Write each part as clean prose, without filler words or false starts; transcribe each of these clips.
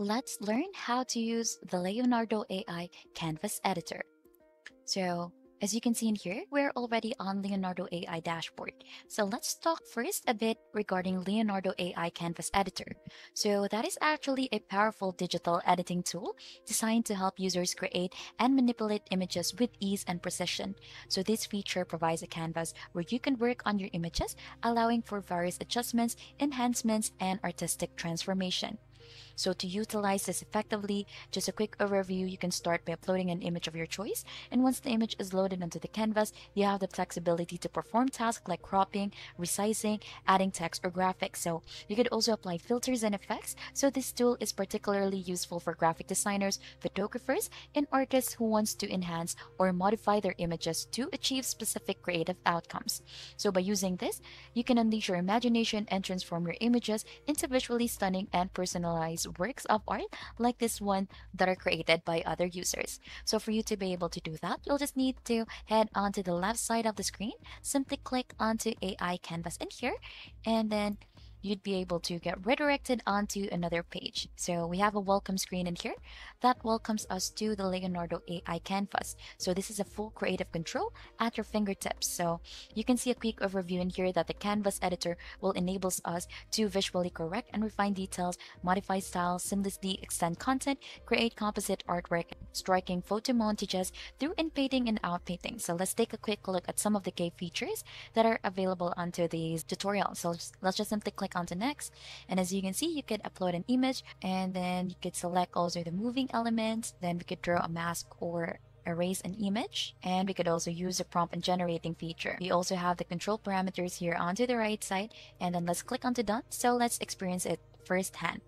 let's learn how to use the Leonardo AI Canvas Editor. So, as you can see in here, we're already on Leonardo AI dashboard. So let's talk first a bit regarding Leonardo AI Canvas Editor. So that is actually a powerful digital editing tool designed to help users create and manipulate images with ease and precision. So this feature provides a canvas where you can work on your images, allowing for various adjustments, enhancements, and artistic transformation. So to utilize this effectively, just a quick overview, you can start by uploading an image of your choice, and once the image is loaded onto the canvas, you have the flexibility to perform tasks like cropping, resizing, adding text or graphics. So you could also apply filters and effects, so this tool is particularly useful for graphic designers, photographers, and artists who wants to enhance or modify their images to achieve specific creative outcomes. So by using this, you can unleash your imagination and transform your images into visually stunning and personalized works of art like this one that are created by other users. So for you to be able to do that, you'll just need to head onto the left side of the screen, simply click onto AI Canvas in here, and then you'd be able to get redirected onto another page. So we have a welcome screen in here that welcomes us to the Leonardo AI Canvas. So this is a full creative control at your fingertips. So you can see a quick overview in here that the Canvas Editor will enable us to visually correct and refine details, modify styles, seamlessly extend content, create composite artwork, striking photo montages through inpainting and outpainting. So let's take a quick look at some of the key features that are available onto these tutorials. So let's just simply click onto next, and as you can see, you could upload an image, and then you could select also the moving elements. Then we could draw a mask or erase an image, and we could also use a prompt and generating feature. We also have the control parameters here onto the right side, and then let's click onto done. So let's experience it firsthand.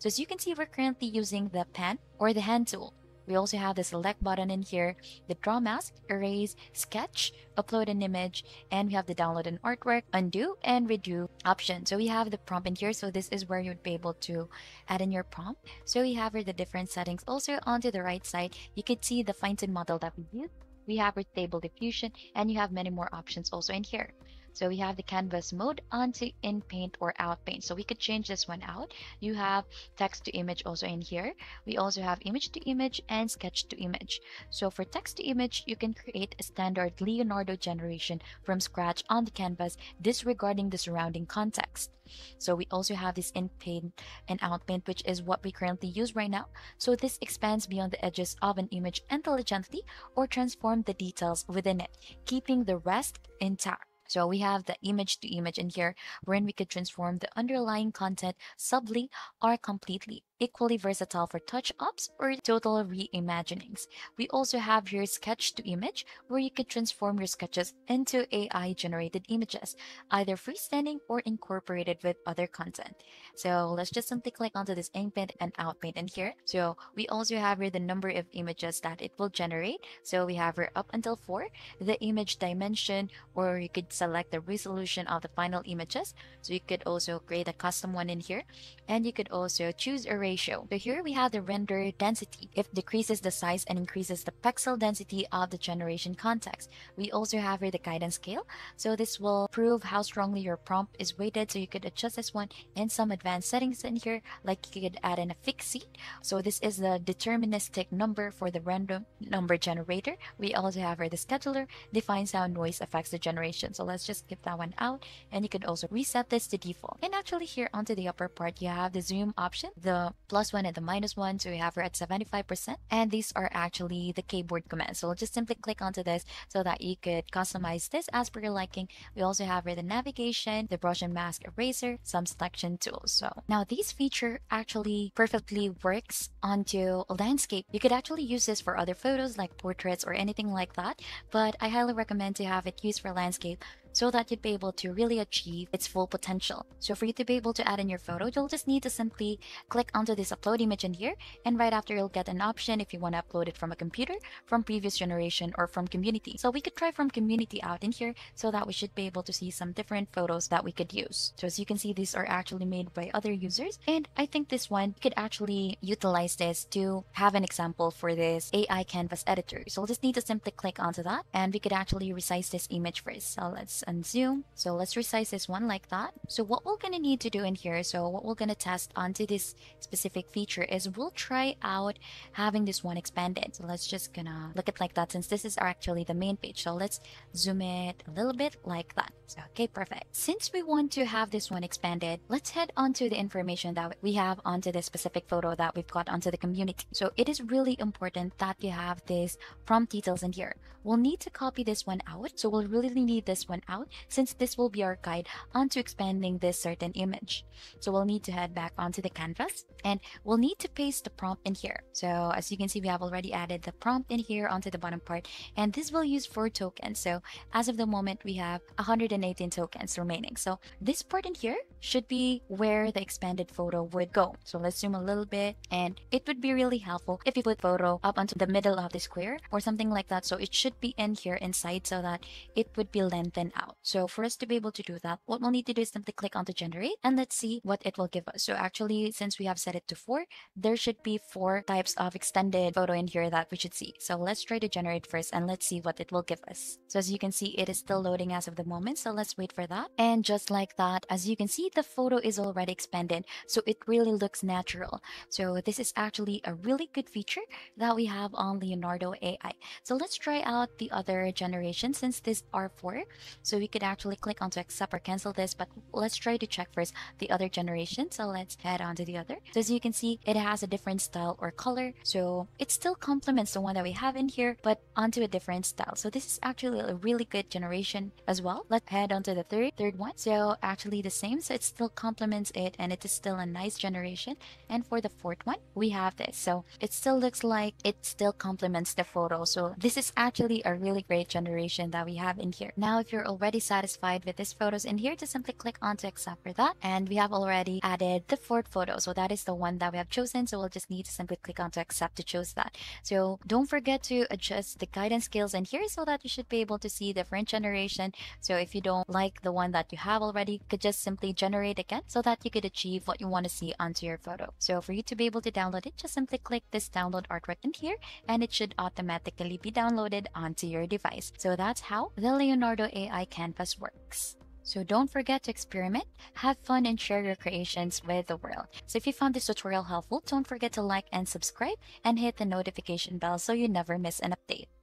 So as you can see, we're currently using the pen or the hand tool. We also have the select button in here, the draw mask, erase, sketch, upload an image, and we have the download an artwork, undo, and redo option. So we have the prompt in here, so this is where you'd be able to add in your prompt. So we have here the different settings. Also onto the right side, you could see the fine-tuned model that we used. We have our stable diffusion, and you have many more options also in here. So we have the canvas mode onto in paint or out paint. So we could change this one out. You have text to image also in here. We also have image to image and sketch to image. So for text to image, you can create a standard Leonardo generation from scratch on the canvas, disregarding the surrounding context. So we also have this in paint and out paint, which is what we currently use right now. So this expands beyond the edges of an image intelligently or transform the details within it, keeping the rest intact. So we have the image to image in here, wherein we could transform the underlying content subtly or completely, equally versatile for touch-ups or total reimaginings. We also have here sketch to image, where you could transform your sketches into AI-generated images, either freestanding or incorporated with other content. So let's just simply click onto this inpaint and outpaint in here. So we also have here the number of images that it will generate. So we have here up until 4, the image dimension, or you could select the resolution of the final images. So you could also create a custom one in here, and you could also choose a ratio. So here we have the render density. It decreases the size and increases the pixel density of the generation context. We also have here the guidance scale. So this will prove how strongly your prompt is weighted. So you could adjust this one and some advanced settings in here, like you could add in a fixed seat. So this is the deterministic number for the random number generator. We also have here the scheduler, defines how noise affects the generation. So let's just skip that one out, and you could also reset this to default. And actually here onto the upper part, you have the zoom option, the +1 and the -1, so we have her at 75%, and these are actually the keyboard commands. So we'll just simply click onto this so that you could customize this as per your liking. We also have here the navigation, the brush and mask eraser, some selection tools. So now this feature actually perfectly works onto a landscape. You could actually use this for other photos like portraits or anything like that, but I highly recommend to have it used for landscape, so that you'd be able to really achieve its full potential. So for you to be able to add in your photo, you'll just need to simply click onto this upload image in here, and right after you'll get an option if you want to upload it from a computer, from previous generation, or from community. So we could try from community out in here, so that we should be able to see some different photos that we could use. So as you can see, these are actually made by other users, and I think this one, you could actually utilize this to have an example for this AI Canvas Editor. So we'll just need to simply click onto that, and we could actually resize this image first. So let's and zoom. So let's resize this one like that. So what we're gonna need to do in here, so what we're gonna test onto this specific feature is we'll try out having this one expanded. So let's just gonna look at like that, since this is actually the main page. So let's zoom it a little bit like that. So, okay, perfect. Since we want to have this one expanded, let's head on to the information that we have onto this specific photo that we've got onto the community. So it is really important that you have this prompt details in here. We'll need to copy this one out. So we'll really need this one out since this will be our guide onto expanding this certain image. So we'll need to head back onto the canvas and we'll need to paste the prompt in here. So as you can see, we have already added the prompt in here onto the bottom part, and this will use 4 tokens. So as of the moment, we have 118 tokens remaining. So this part in here should be where the expanded photo would go. So let's zoom a little bit, and it would be really helpful if you put photo up onto the middle of the square or something like that. So it should be in here inside so that it would be lengthened out. So for us to be able to do that, what we'll need to do is simply click onto generate and let's see what it will give us. So actually, since we have set it to 4, there should be 4 types of extended photo in here that we should see. So let's try to generate first and let's see what it will give us. So as you can see, it is still loading as of the moment. So let's wait for that. And just like that, as you can see, the photo is already expanded. So it really looks natural. So this is actually a really good feature that we have on Leonardo AI. So let's try out the other generation since this are 4. So we could actually click on to accept or cancel this, but let's try to check first the other generation. So let's head on to the other. So as you can see, it has a different style or color. So it still complements the one that we have in here, but onto a different style. So this is actually a really good generation as well. Let's head on to the third one. So actually the same. So it still complements it and it is still a nice generation. And for the fourth one, we have this. So it still looks like it still complements the photo. So this is actually a really great generation that we have in here. Now, if you're already satisfied with these photos in here, just simply click on to accept for that. And we have already added the fourth photo. So that is the one that we have chosen. So we'll just need to simply click on to accept to choose that. So don't forget to adjust the guidance scales in here so that you should be able to see different generation. So if you don't like the one that you have already, you could just simply generate again so that you could achieve what you want to see onto your photo. So for you to be able to download it, just simply click this download artwork in here and it should automatically be downloaded onto your device. So that's how the Leonardo AI canvas works. So don't forget to experiment, have fun, and share your creations with the world. So if you found this tutorial helpful, don't forget to like and subscribe and hit the notification bell so you never miss an update.